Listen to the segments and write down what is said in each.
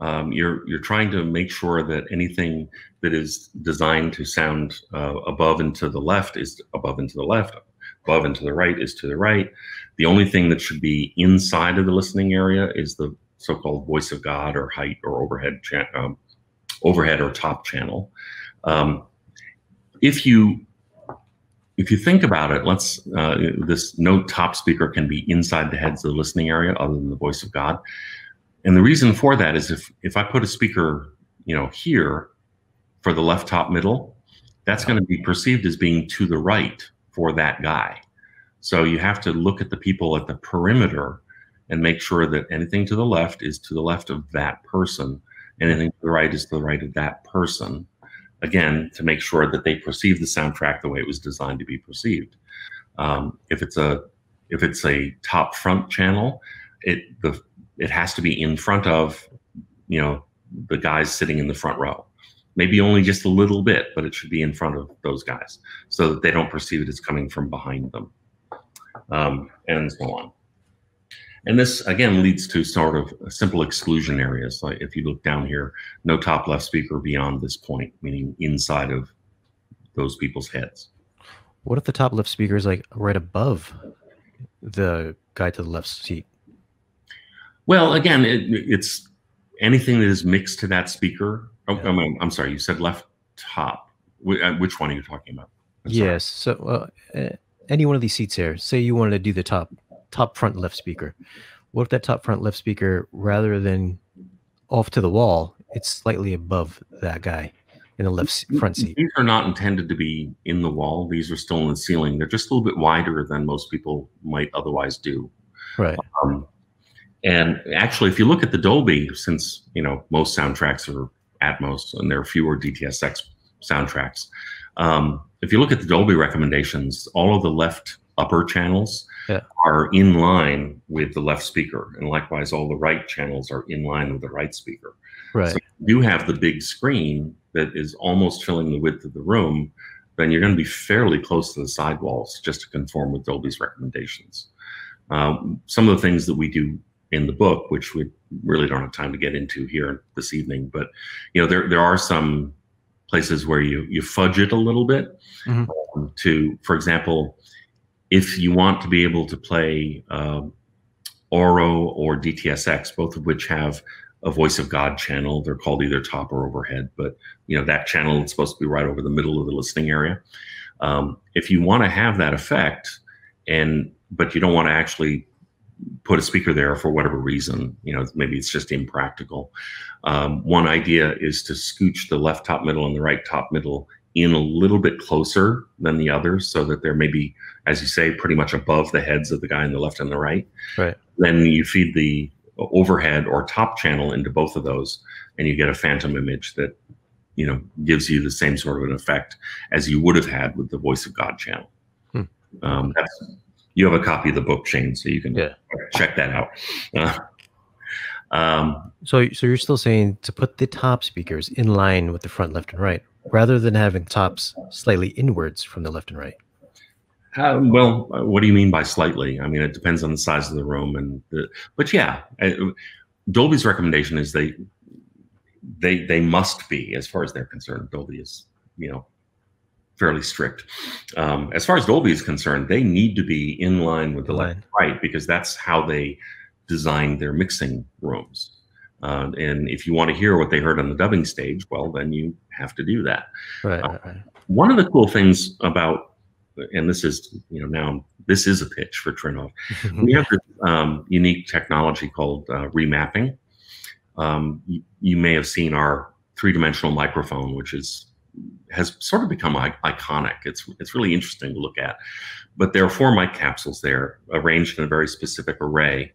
You're trying to make sure that anything that is designed to sound above and to the left is above and to the left, above and to the right is to the right. The only thing that should be inside of the listening area is the so-called voice of God or height or overhead or top channel. If you think about it, no top speaker can be inside the heads of the listening area other than the voice of God. And the reason for that is if I put a speaker, here for the left top middle, that's going to be perceived as being to the right for that guy. So you have to look at the people at the perimeter and make sure that anything to the left is to the left of that person. Anything to the right is to the right of that person. Again, to make sure that they perceive the soundtrack the way it was designed to be perceived. If it's a top front channel, it has to be in front of, the guys sitting in the front row. Maybe only just a little bit, but it should be in front of those guys so that they don't perceive it as coming from behind them, and so on. And this, again, leads to sort of simple exclusion areas. Like if you look down here, no top left speaker beyond this point, meaning inside of those people's heads. What if the top left speaker is like right above the guy to the left seat? Well, again, it's anything that is mixed to that speaker. Oh, yeah. I'm sorry, you said left top. Which one are you talking about? Yes. So any one of these seats here, say you wanted to do the top front left speaker. What if that top front left speaker, rather than off to the wall, it's slightly above that guy in the left front seat? These are not intended to be in the wall. These are still in the ceiling. They're just a little bit wider than most people might otherwise do. Right. And actually, if you look at the Dolby, since most soundtracks are Atmos and there are fewer DTS-X soundtracks, if you look at the Dolby recommendations, all of the left upper channels are in line with the left speaker, and likewise, all the right channels are in line with the right speaker. Right. So if you do have the big screen that is almost filling the width of the room, then you're going to be fairly close to the sidewalls just to conform with Dolby's recommendations. Some of the things that we do in the book, which we really don't have time to get into here this evening, but there are some places where you fudge it a little bit. Mm-hmm. For example, if you want to be able to play ORO or DTS-X, both of which have a voice of God channel, they're called either top or overhead, but that channel is supposed to be right over the middle of the listening area. If you want to have that effect, but you don't want to actually put a speaker there for whatever reason, maybe it's just impractical. One idea is to scooch the left top middle and the right top middle in a little bit closer than the others so that they're maybe, as you say, pretty much above the heads of the guy on the left and the right. Right. Then you feed the overhead or top channel into both of those, and you get a phantom image that, gives you the same sort of an effect as you would have had with the voice of God channel. Hmm. You have a copy of the book, Shane, so you can check that out. So you're still saying to put the top speakers in line with the front left and right, rather than having tops slightly inwards from the left and right? Well, what do you mean by slightly? I mean, it depends on the size of the room. But yeah, Dolby's recommendation is they must be, as far as they're concerned. Dolby is, fairly strict. As far as Dolby is concerned, they need to be in line with the left and right, because that's how they designed their mixing rooms. And if you want to hear what they heard on the dubbing stage, well, then you have to do that. Right, right. One of the cool things about, and this is, now this is a pitch for Trinnov. We have this unique technology called remapping. You may have seen our three-dimensional microphone, which has sort of become iconic. It's really interesting to look at. But there are four mic capsules there, arranged in a very specific array.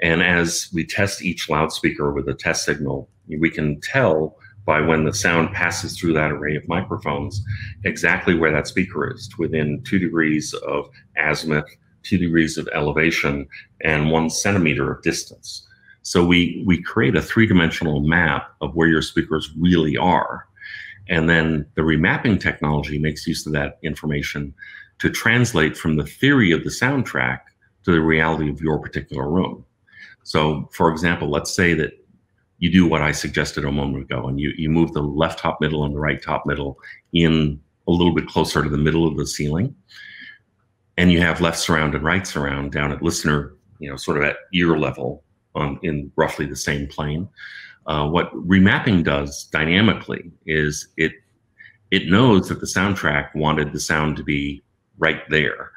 And as we test each loudspeaker with a test signal, we can tell by when the sound passes through that array of microphones exactly where that speaker is, within 2 degrees of azimuth, 2 degrees of elevation, and 1 centimeter of distance. So we create a three-dimensional map of where your speakers really are. And then the remapping technology makes use of that information to translate from the theory of the soundtrack to the reality of your particular room. So, for example, let's say that you do what I suggested a moment ago, and you move the left top middle and the right top middle in a little bit closer to the middle of the ceiling, and you have left surround and right surround down at listener, sort of at ear level in roughly the same plane. What remapping does dynamically is it knows that the soundtrack wanted the sound to be right there.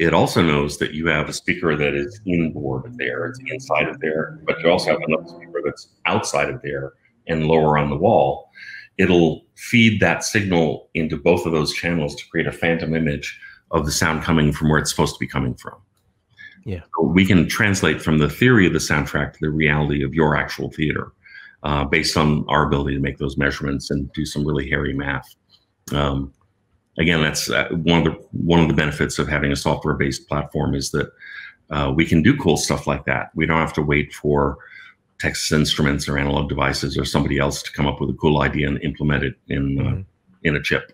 It also knows that you have a speaker that is inboard of there, it's inside of there, but you also have another speaker that's outside of there and lower on the wall. It'll feed that signal into both of those channels to create a phantom image of the sound coming from where it's supposed to be coming from. Yeah, so we can translate from the theory of the soundtrack to the reality of your actual theater based on our ability to make those measurements and do some really hairy math. Again, that's one of the benefits of having a software-based platform is that we can do cool stuff like that. We don't have to wait for Texas Instruments or Analog Devices or somebody else to come up with a cool idea and implement it in a chip.